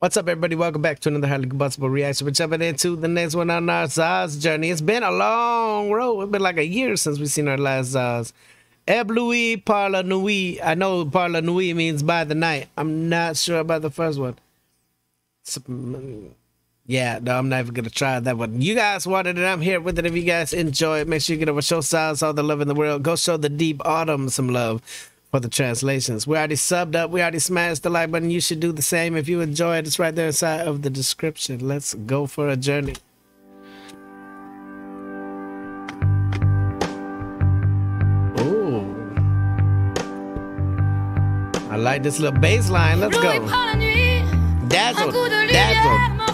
What's up, everybody? Welcome back to another Highly Combustible reaction. We're jumping into the next one on our Zaz journey. It's been a long road. It's been like a year since we've seen our last Zaz. Eblouie par la nuit. I know par la nuit means by the night. I'm not sure about the first one. Yeah, no, I'm not even going to try that one. You guys wanted it. I'm here with it. If you guys enjoy it, make sure you get over. Show Zaz all the love in the world. Go show the Deep Autumn some love. For the translations, we already subbed up, we already smashed the like button. You should do the same if you enjoy it. It's right there inside of the description. Let's go for a journey. Oh, I like this little bass line. Let's go. Dazzle, dazzle.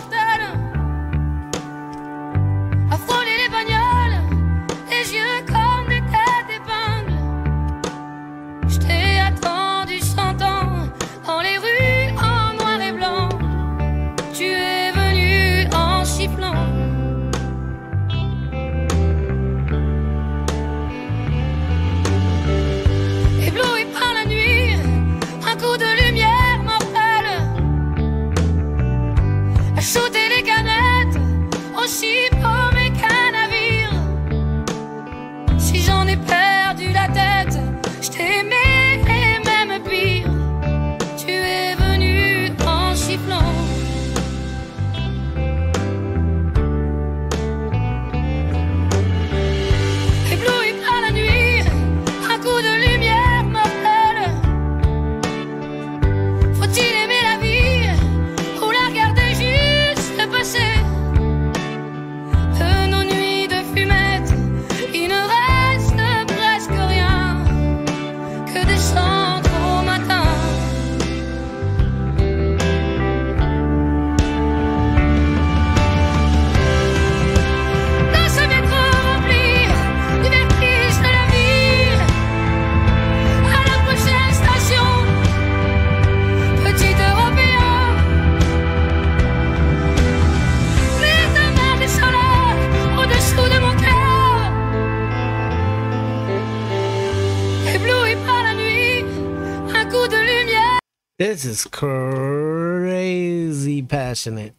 This is crazy passionate.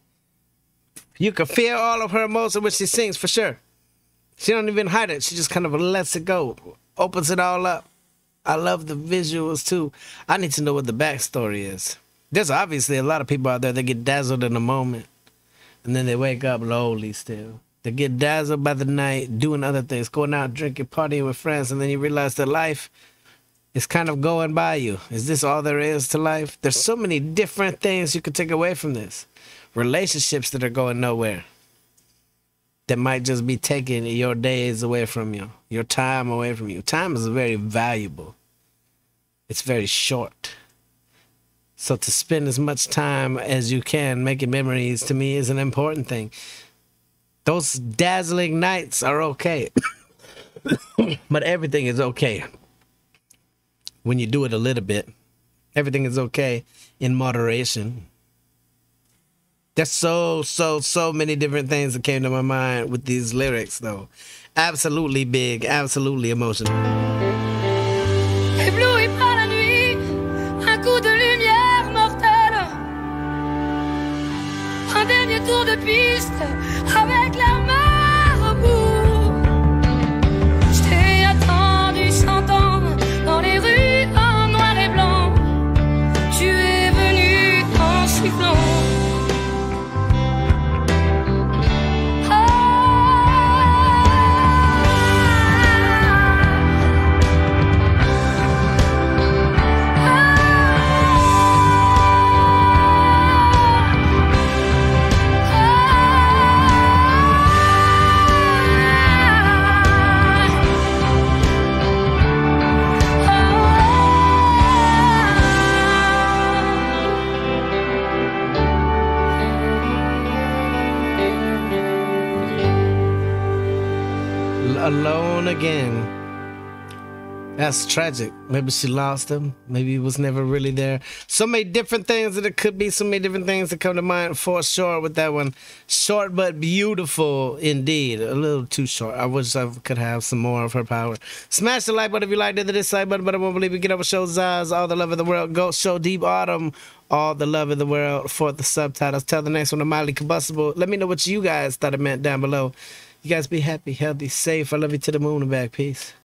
You can feel all of her emotion when she sings, for sure. She don't even hide it. She just kind of lets it go, opens it all up. I love the visuals too. I need to know what the backstory is. There's obviously a lot of people out there that get dazzled in a moment, and then they wake up lowly still. They get dazzled by the night, doing other things, going out, drinking, partying with friends, and then you realize their life, it's kind of going by you. Is this all there is to life? There's so many different things you could take away from this. Relationships that are going nowhere. That might just be taking your days away from you. Your time away from you. Time is very valuable. It's very short. So to spend as much time as you can making memories, to me, is an important thing. Those dazzling nights are okay. But everything is okay. When you do it a little bit, everything is okay in moderation. There's so many different things that came to my mind with these lyrics, though. Absolutely big, absolutely emotional. Ébloui par la nuit, un coup de lumière mortelle. Un dernier tour de piste avec l'arme. Alone again. That's tragic. Maybe she lost him. Maybe he was never really there. So many different things that it could be. So many different things that come to mind for sure with that one. Short but beautiful indeed. A little too short. I wish I could have some more of her power. Smash the like button if you liked it. This like button, but I won't believe we get over show Zaz. All the love of the world. Go show Deep Autumn. All the love in the world for the subtitles. Tell the next one I'm Highly Combustible. Let me know what you guys thought it meant down below. You guys be happy, healthy, safe. I love you to the moon and back. Peace.